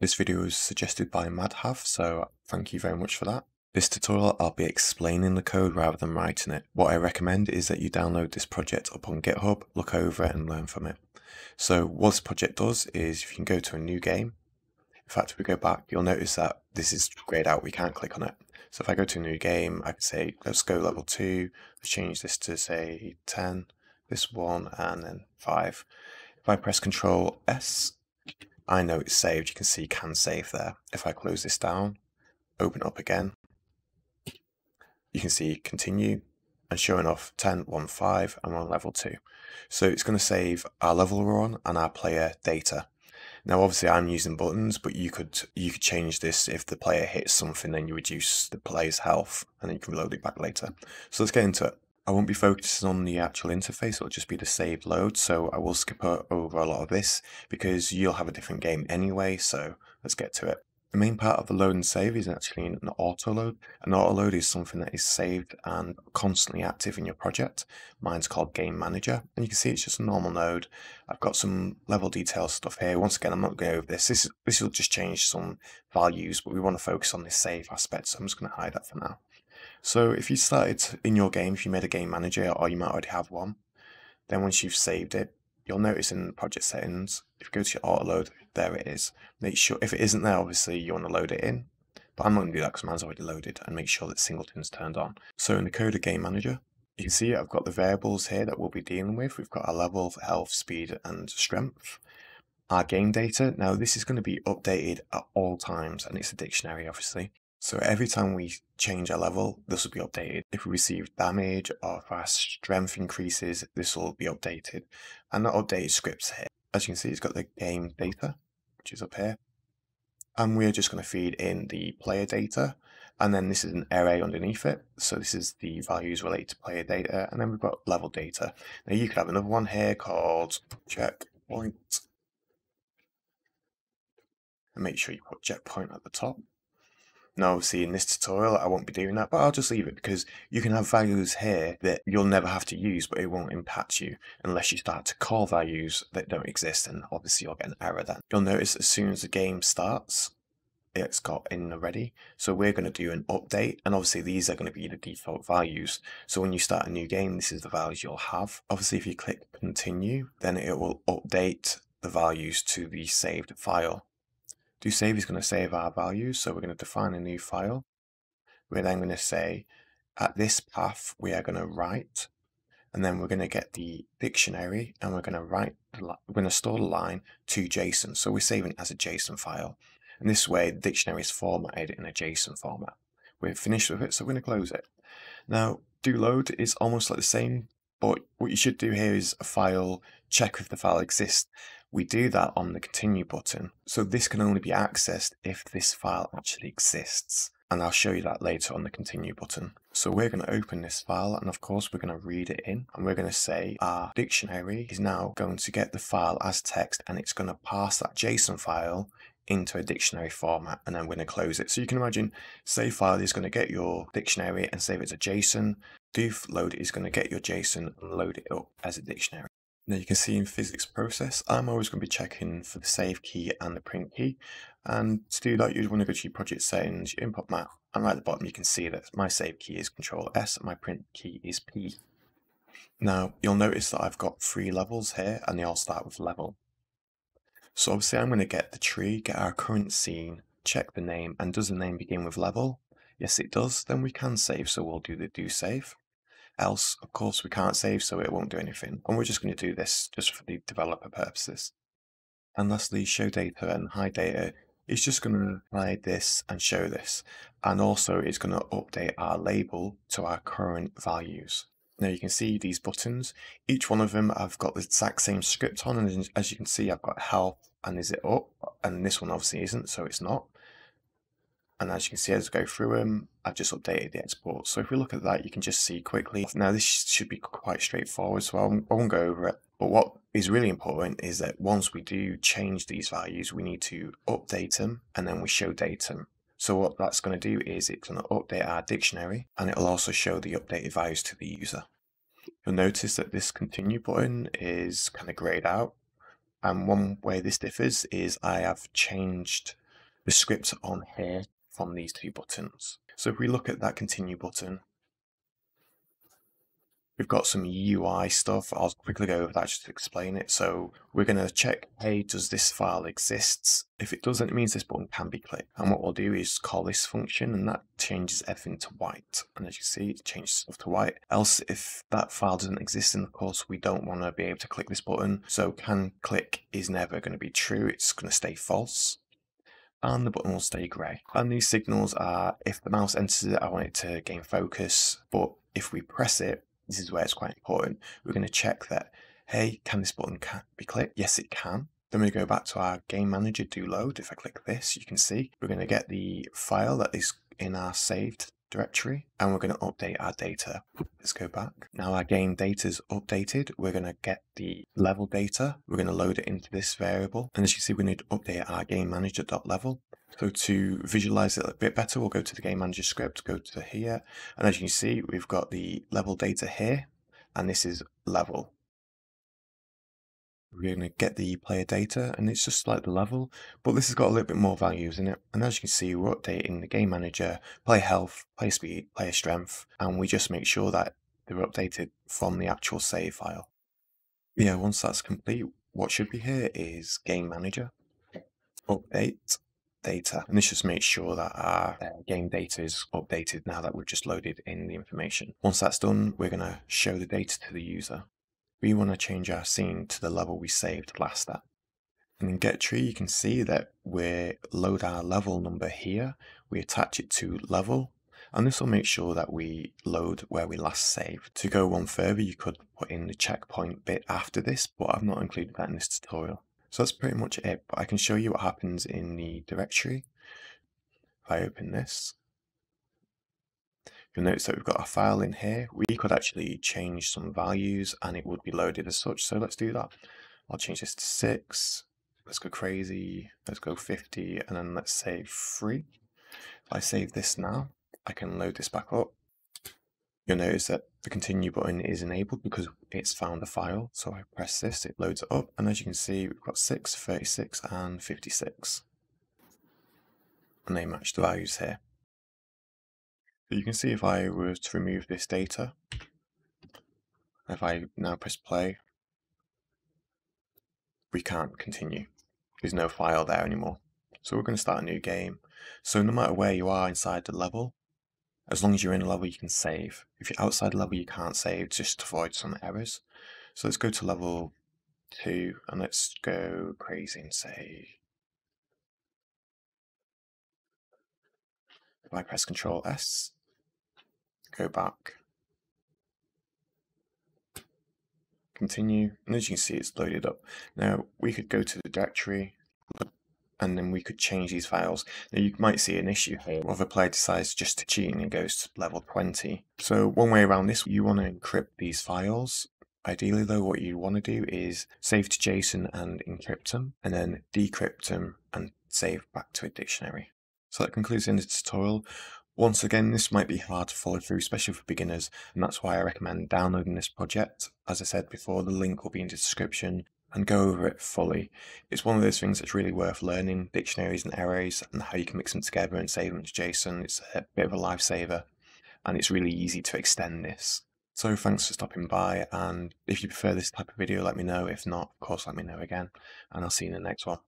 This video was suggested by MadHav, so thank you very much for that. This tutorial, I'll be explaining the code rather than writing it. What I recommend is that you download this project up on GitHub, look over it and learn from it. So what this project does is you can go to a new game. In fact, if we go back, you'll notice that this is grayed out, we can't click on it. So if I go to a new game, I could say, let's go level 2, let's change this to say 10, this 1 and then 5. If I press Ctrl S, I know it's saved, you can see can save there. If I close this down, open up again, you can see continue, and sure enough 10, 1, 5, I'm on level 2. So it's going to save our level we're on and our player data. Now obviously I'm using buttons, but you could change this. If the player hits something, then you reduce the player's health and then you can reload it back later. So let's get into it. I won't be focusing on the actual interface, it'll just be the saved load, so I will skip over a lot of this because you'll have a different game anyway, so let's get to it. The main part of the load and save is actually an autoload. An autoload is something that is saved and constantly active in your project. Mine's called Game Manager, and you can see it's just a normal node. I've got some level detail stuff here. Once again, I'm not going to go over this. This will just change some values, but we want to focus on this save aspect, so I'm just going to hide that for now. So if you started in your game, if you made a game manager, or you might already have one, then once you've saved it, you'll notice in project settings, if you go to your auto load, there it is. Make sure, if it isn't there, obviously you want to load it in, but I'm not going to do that because mine's already loaded, and make sure that singleton's turned on. So in the code of game manager, you can see I've got the variables here that we'll be dealing with. We've got our level, health, speed, and strength. Our game data, now this is going to be updated at all times, and it's a dictionary obviously. So every time we change our level, this will be updated. If we receive damage or if our strength increases, this will be updated. And that updated script's here. As you can see, it's got the game data, which is up here. And we're just going to feed in the player data. And then this is an array underneath it. So this is the values related to player data. And then we've got level data. Now you could have another one here called checkpoint. And make sure you put checkpoint at the top. Now obviously in this tutorial I won't be doing that, but I'll just leave it because you can have values here that you'll never have to use, but it won't impact you unless you start to call values that don't exist, and obviously you'll get an error then. You'll notice as soon as the game starts, it's got in already. So we're going to do an update, and obviously these are going to be the default values. So when you start a new game, this is the values you'll have. Obviously if you click continue, then it will update the values to the saved file. Do save is going to save our values, so we're going to define a new file. We're then going to say at this path we are going to write, and then we're going to get the dictionary and we're going to write, we're going to store the line to JSON. So we're saving it as a JSON file, and this way the dictionary is formatted in a JSON format. We're finished with it, so we're going to close it. Now do load is almost like the same, but what you should do here is a file check if the file exists. We do that on the continue button. So this can only be accessed if this file actually exists. And I'll show you that later on the continue button. So we're going to open this file, and of course we're going to read it in, and we're going to say our dictionary is now going to get the file as text, and it's going to pass that JSON file into a dictionary format, and then we're going to close it. So you can imagine save file is going to get your dictionary and save it to JSON. Do load is going to get your JSON and load it up as a dictionary. Now you can see in physics process, I'm always going to be checking for the save key and the print key. And to do that, you'd want to go to your project settings, your input map, and right at the bottom you can see that my save key is Ctrl S and my print key is P. Now you'll notice that I've got 3 levels here, and they all start with level. So obviously I'm going to get the tree, get our current scene, check the name, and does the name begin with level? Yes it does, then we can save, so we'll do the do save. Else, of course, we can't save, so it won't do anything. And we're just going to do this just for the developer purposes. And lastly, show data and hide data. It's just going to hide this and show this. And also, it's going to update our label to our current values. Now you can see these buttons. Each one of them, I've got the exact same script on. And as you can see, I've got health and is it up? And this one obviously isn't, so it's not. And as you can see, as I go through them, I've just updated the export. So if we look at that, you can just see quickly. Now this should be quite straightforward, so I won't go over it. But what is really important is that once we do change these values, we need to update them, and then we show datum. So what that's going to do is it's going to update our dictionary, and it'll also show the updated values to the user. You'll notice that this continue button is kind of grayed out. And one way this differs is I have changed the scripts on here from these two buttons. So if we look at that continue button, we've got some UI stuff. I'll quickly go over that just to explain it. So we're going to check, hey, does this file exist? If it doesn't, it means this button can be clicked. And what we'll do is call this function, and that changes everything to white. And as you see, it changes stuff to white. Else, if that file doesn't exist, then of course, we don't want to be able to click this button. So can click is never going to be true. It's going to stay false. And the button will stay grey. And these signals are, if the mouse enters it, I want it to gain focus. But if we press it, this is where it's quite important. We're going to check that, hey, can this button be clicked? Yes, it can. Then we go back to our game manager, do load. If I click this, you can see we're going to get the file that is in our saved directory, and we're going to update our data. Let's go back. Now our game data is updated. We're going to get the level data. We're going to load it into this variable. And as you see, we need to update our game manager.level. So to visualize it a bit better, we'll go to the game manager script, go to here. And as you can see, we've got the level data here, and this is level. We're going to get the player data, and it's just like the level, but this has got a little bit more values in it. And as you can see, we're updating the game manager, player health, player speed, player strength, and we just make sure that they're updated from the actual save file. Yeah, once that's complete, what should be here is game manager, update, data, and this just makes sure that our game data is updated now that we've just loaded in the information. Once that's done, we're going to show the data to the user. We want to change our scene to the level we saved last at. And in GetTree, you can see that we load our level number here, we attach it to level, and this will make sure that we load where we last saved. To go one further, you could put in the checkpoint bit after this, but I've not included that in this tutorial. So that's pretty much it, but I can show you what happens in the directory. If I open this, you'll notice that we've got a file in here. We could actually change some values and it would be loaded as such, so let's do that. I'll change this to 6, let's go crazy, let's go 50, and then let's say 3. If I save this now, I can load this back up. You'll notice that the continue button is enabled because it's found a file. So I press this, it loads it up. And as you can see, we've got 6, 36 and 56. And they match the values here. So you can see if I were to remove this data, if I now press play, we can't continue. There's no file there anymore. So we're going to start a new game. So no matter where you are inside the level, as long as you're in a level, you can save. If you're outside a level, you can't save, just to avoid some errors. So let's go to level 2 and let's go crazy and say, if I press Ctrl S, go back, continue, and as you can see, it's loaded up. Now we could go to the directory, and then we could change these files. Now you might see an issue here where the player decides just to cheat and goes to level 20. So one way around this, you want to encrypt these files. Ideally though, what you want to do is save to JSON and encrypt them, and then decrypt them and save back to a dictionary. So that concludes the end of the tutorial. Once again, this might be hard to follow through, especially for beginners, and that's why I recommend downloading this project. As I said before, the link will be in the description, and go over it fully. It's one of those things that's really worth learning, dictionaries and arrays and how you can mix them together and save them to JSON. It's a bit of a lifesaver, and it's really easy to extend this. So thanks for stopping by, and if you prefer this type of video, let me know. If not, of course, let me know again, and I'll see you in the next one.